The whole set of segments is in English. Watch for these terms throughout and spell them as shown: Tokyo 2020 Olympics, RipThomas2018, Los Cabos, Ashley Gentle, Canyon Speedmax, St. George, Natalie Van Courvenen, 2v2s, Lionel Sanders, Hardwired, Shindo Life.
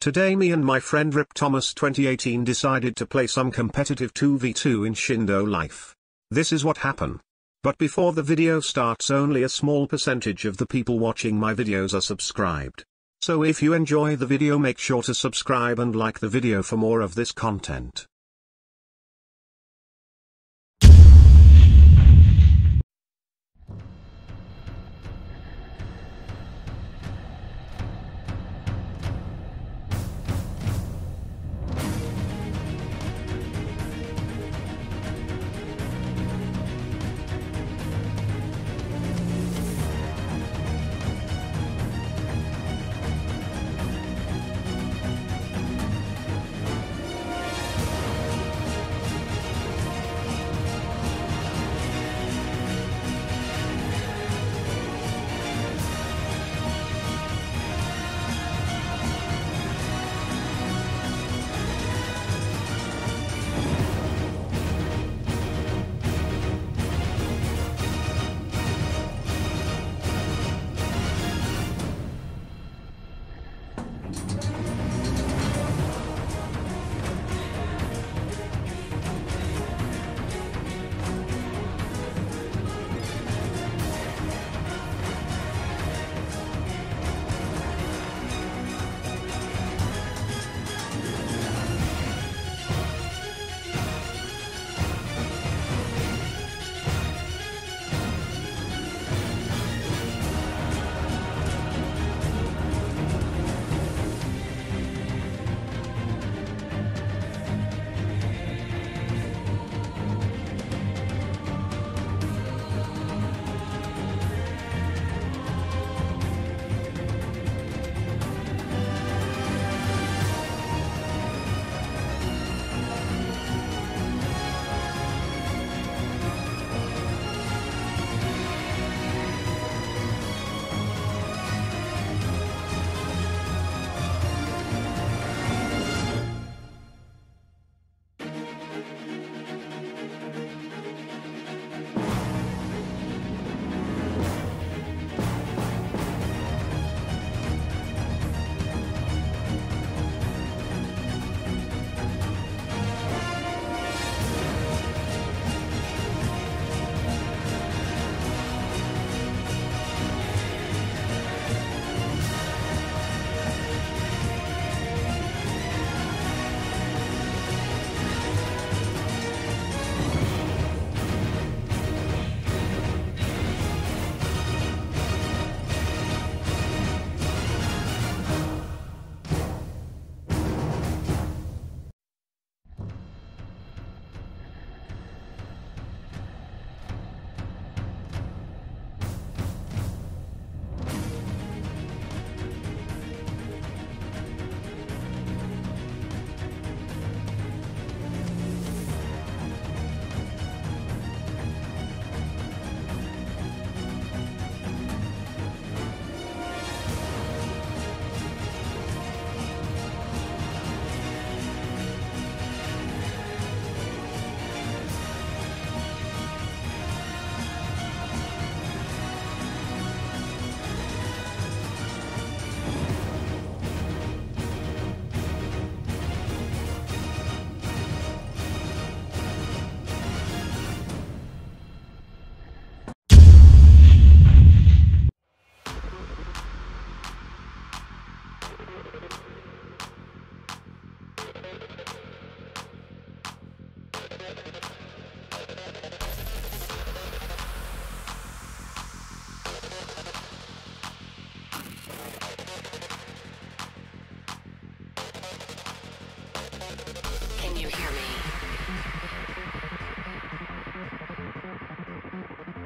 Today me and my friend RipThomas2018 decided to play some competitive 2v2 in Shindo Life. This is what happened. But before the video starts, only a small percentage of the people watching my videos are subscribed. So if you enjoy the video, make sure to subscribe and like the video for more of this content.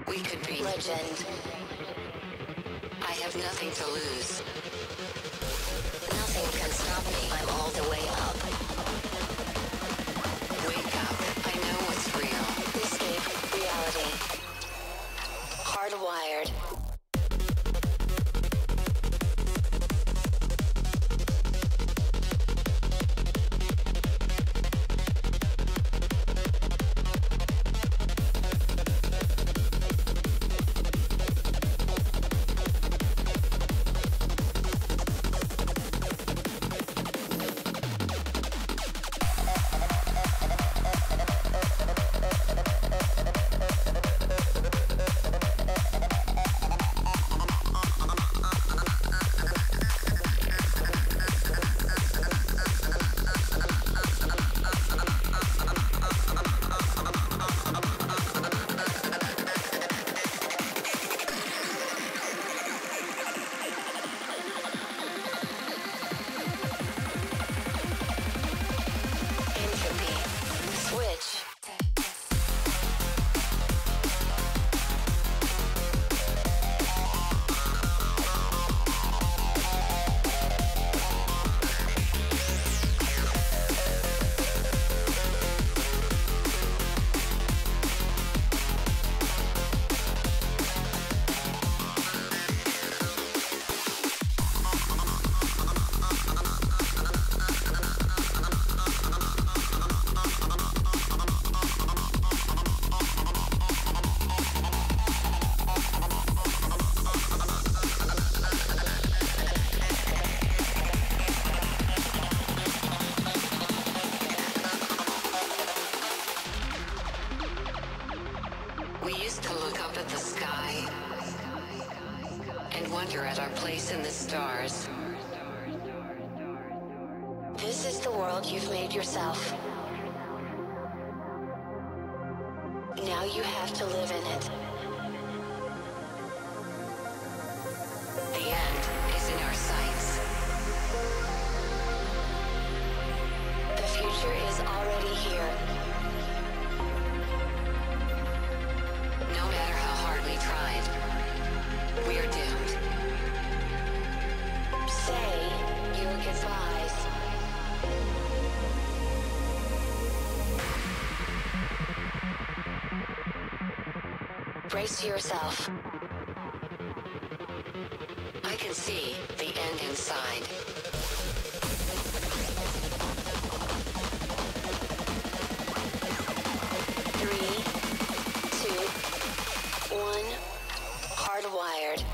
We could be legend. I have nothing to lose. Nothing can stop me. I'm all the way up. Wake up. I know what's real. Escape reality. Hardwired. place in the stars. This is the world you've made yourself. Now you have to live in it. The end is in our sights. The future is already here. No matter how hard we tried, we're doomed. Say your goodbyes. Brace yourself. I can see the end inside. Hardwired.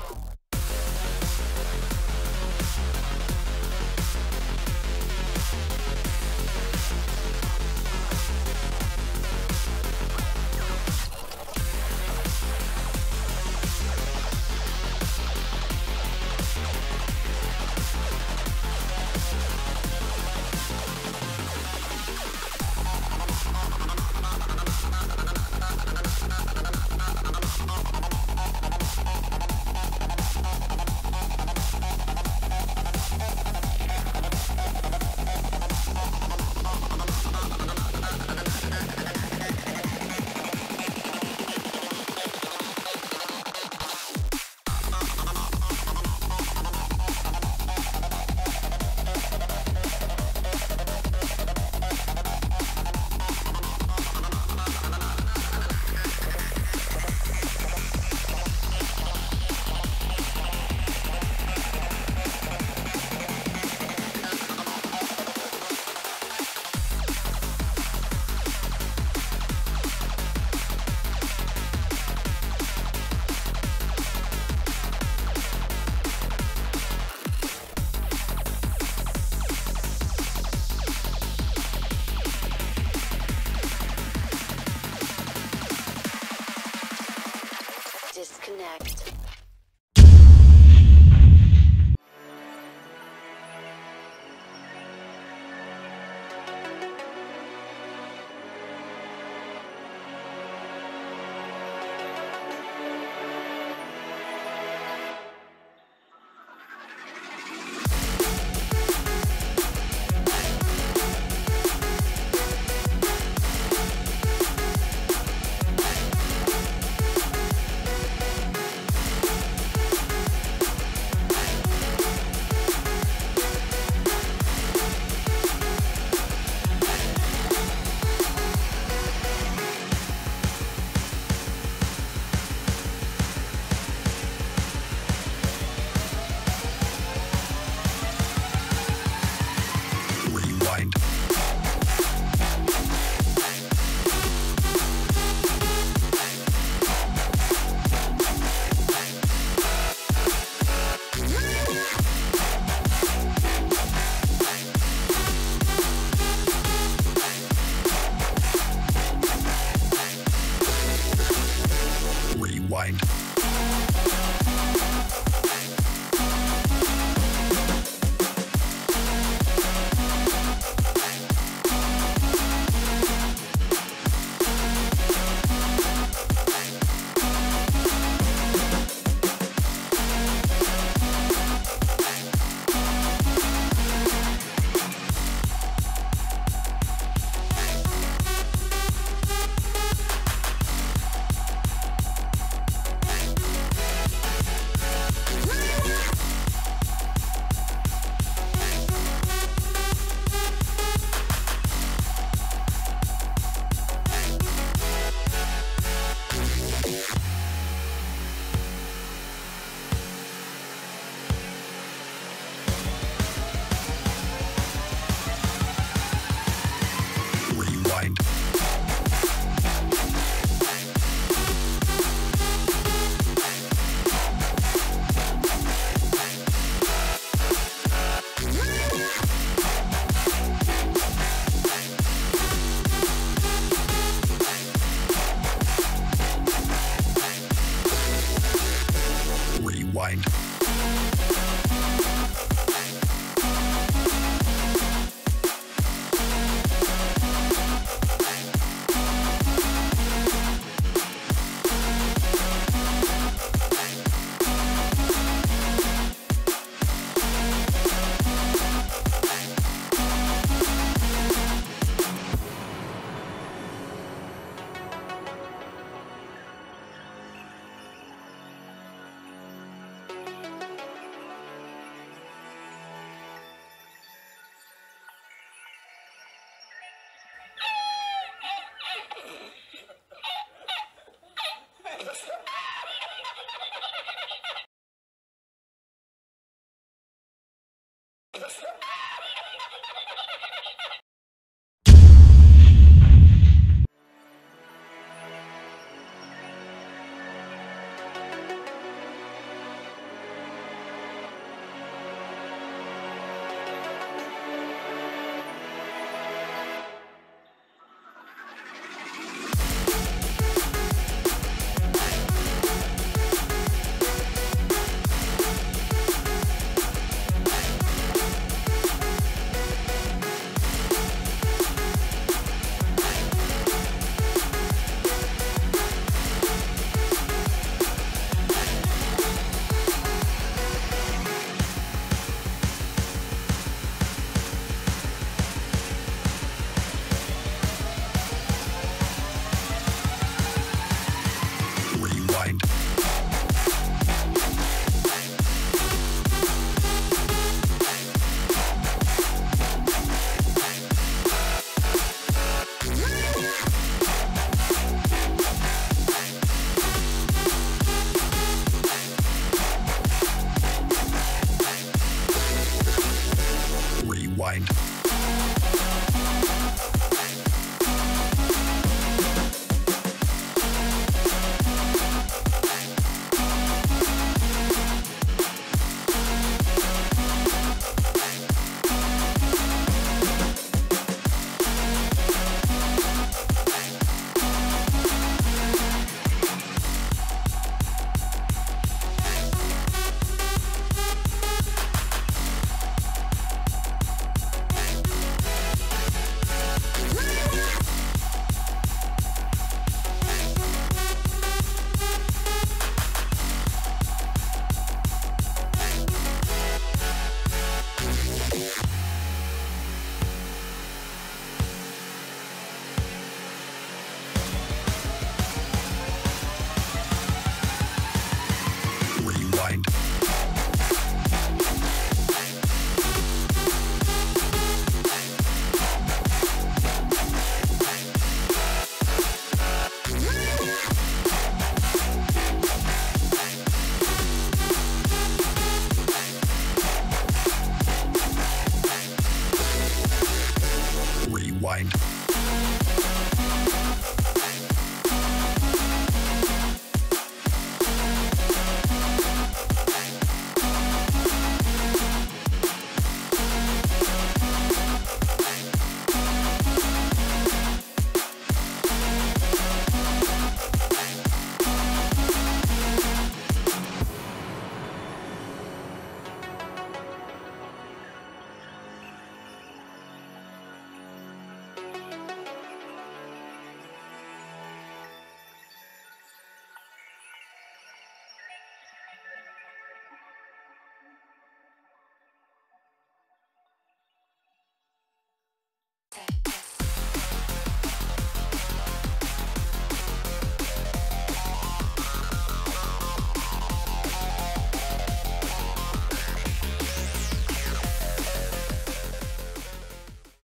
Wind.